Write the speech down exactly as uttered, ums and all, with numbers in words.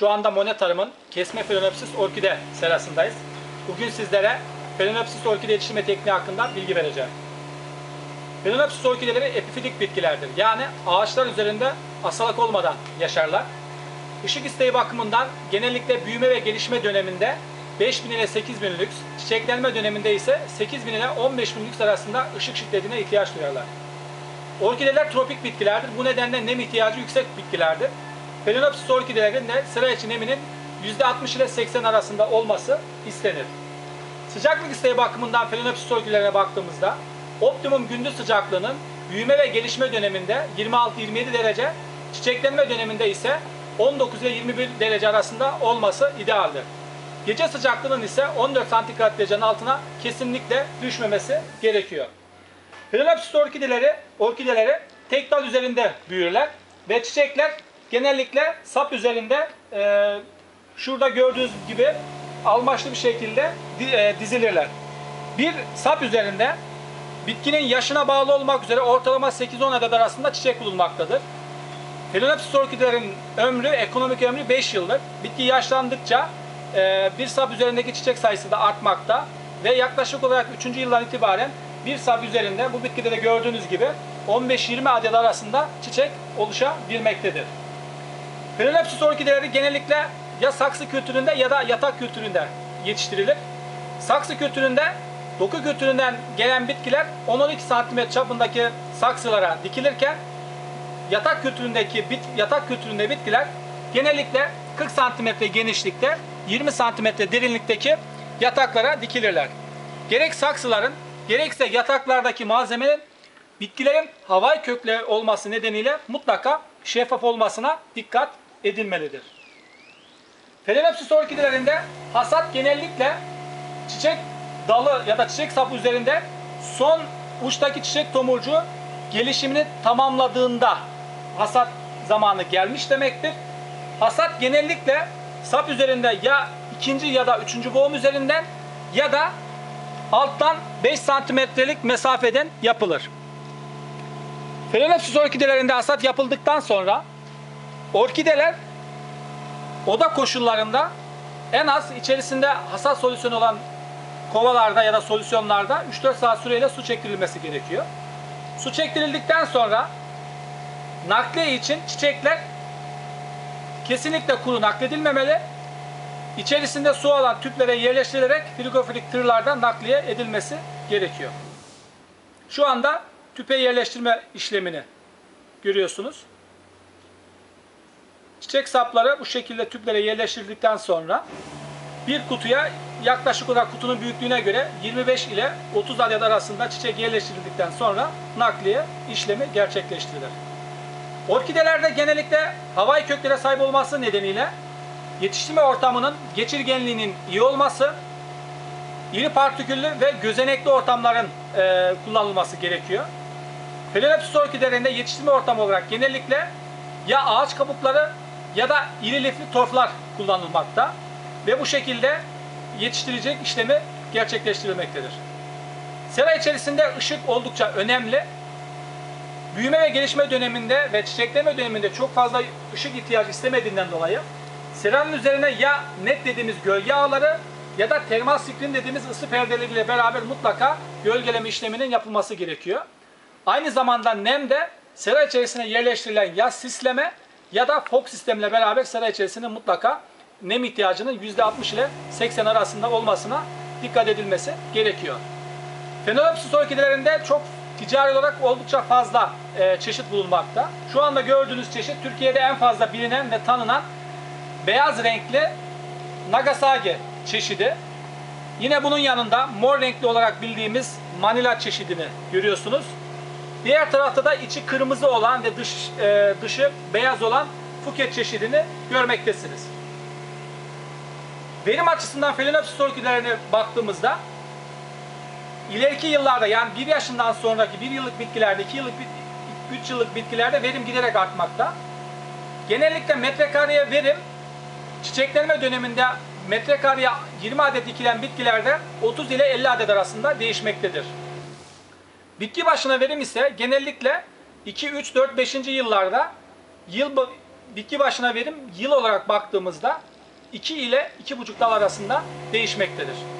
Şu anda Mona Tarım'ın kesme Phalaenopsis orkide serasındayız. Bugün sizlere Phalaenopsis orkide yetiştirme tekniği hakkında bilgi vereceğim. Phalaenopsis orkideleri epifitik bitkilerdir. Yani ağaçlar üzerinde asalak olmadan yaşarlar. Işık isteği bakımından genellikle büyüme ve gelişme döneminde beş bin ile sekiz bin lüks, çiçeklenme döneminde ise sekiz bin ile on beş bin lüks arasında ışık şiddetine ihtiyaç duyarlar. Orkideler tropik bitkilerdir. Bu nedenle nem ihtiyacı yüksek bitkilerdir. Phalaenopsis orkidelerinde sıra içi neminin yüzde altmış ile seksen arasında olması istenir. Sıcaklık isteği bakımından Phalaenopsis orkidelerine baktığımızda optimum gündüz sıcaklığının büyüme ve gelişme döneminde yirmi altı yirmi yedi derece, çiçeklenme döneminde ise on dokuz ile yirmi bir derece arasında olması idealdir. Gece sıcaklığının ise on dört santigrat derecenin altına kesinlikle düşmemesi gerekiyor. Phalaenopsis orkideleri, orkideleri tek dal üzerinde büyürler ve çiçekler genellikle sap üzerinde e, şurada gördüğünüz gibi almaçlı bir şekilde di, e, dizilirler. Bir sap üzerinde bitkinin yaşına bağlı olmak üzere ortalama sekiz on adet arasında çiçek bulunmaktadır. Phalaenopsis orkidelerin ömrü, ekonomik ömrü beş yıldır. Bitki yaşlandıkça e, bir sap üzerindeki çiçek sayısı da artmakta ve yaklaşık olarak üçüncü yıldan itibaren bir sap üzerinde bu bitkide de gördüğünüz gibi on beş yirmi adet arasında çiçek oluşabilmektedir. Phalaenopsis orkideleri genellikle ya saksı kültüründe ya da yatak kültüründe yetiştirilir. Saksı kültüründe doku kültüründen gelen bitkiler on on iki santimetre çapındaki saksılara dikilirken yatak kültüründeki bit, yatak kültüründe bitkiler genellikle kırk santimetre genişlikte, yirmi santimetre derinlikteki yataklara dikilirler. Gerek saksıların gerekse yataklardaki malzemenin bitkilerin havai köklü olması nedeniyle mutlaka şeffaf olmasına dikkat edilmelidir. Phalaenopsis orkidelerinde hasat genellikle çiçek dalı ya da çiçek sapı üzerinde son uçtaki çiçek tomurcuğu gelişimini tamamladığında hasat zamanı gelmiş demektir. Hasat genellikle sap üzerinde ya ikinci ya da üçüncü boğum üzerinden ya da alttan beş santimetrelik mesafeden yapılır. Phalaenopsis orkidelerinde hasat yapıldıktan sonra orkideler oda koşullarında en az içerisinde hasat solüsyonu olan kovalarda ya da solüsyonlarda üç dört saat süreyle su çektirilmesi gerekiyor. Su çektirildikten sonra nakliye için çiçekler kesinlikle kuru nakledilmemeli. İçerisinde su alan tüplere yerleştirilerek frigofilik tırlardan nakliye edilmesi gerekiyor. Şu anda tüpe yerleştirme işlemini görüyorsunuz. Çiçek sapları bu şekilde tüplere yerleştirdikten sonra bir kutuya yaklaşık olarak kutunun büyüklüğüne göre yirmi beş ile otuz adet arasında çiçek yerleştirildikten sonra nakliye işlemi gerçekleştirilir. Orkidelerde genellikle havai köklere sahip olması nedeniyle yetiştirme ortamının geçirgenliğinin iyi olması, iri partiküllü ve gözenekli ortamların e, kullanılması gerekiyor. Phalaenopsis orkidelerinde yetiştirme ortamı olarak genellikle ya ağaç kabukları ya da iri lifli torflar kullanılmakta ve bu şekilde yetiştirecek işlemi gerçekleştirilmektedir. Sera içerisinde ışık oldukça önemli. Büyüme ve gelişme döneminde ve çiçekleme döneminde çok fazla ışık ihtiyacı istemediğinden dolayı seranın üzerine ya net dediğimiz gölge ağları ya da termal screen dediğimiz ısı perdeleriyle beraber mutlaka gölgeleme işleminin yapılması gerekiyor. Aynı zamanda nem de sera içerisine yerleştirilen ya sisleme ya da fog sistemiyle beraber sera içerisinde mutlaka nem ihtiyacının yüzde altmış ile seksen arasında olmasına dikkat edilmesi gerekiyor. Phalaenopsis orkidelerinde çok ticari olarak oldukça fazla e, çeşit bulunmakta. Şu anda gördüğünüz çeşit Türkiye'de en fazla bilinen ve tanınan beyaz renkli Nagasaki çeşidi. Yine bunun yanında mor renkli olarak bildiğimiz Manila çeşidini görüyorsunuz. Diğer tarafta da içi kırmızı olan ve dış, e, dışı beyaz olan Phuket çeşidini görmektesiniz. Verim açısından Phalaenopsis orkidelerine baktığımızda ileriki yıllarda yani bir yaşından sonraki bir yıllık bitkilerde, iki yıllık, üç yıllık bitkilerde verim giderek artmakta. Genellikle metrekareye verim çiçeklenme döneminde metrekareye yirmi adet dikilen bitkilerde otuz ile elli adet arasında değişmektedir. Bitki başına verim ise genellikle iki üç dört beşinci yıllarda yıl bitki başına verim yıl olarak baktığımızda iki ile iki buçuk dal arasında değişmektedir.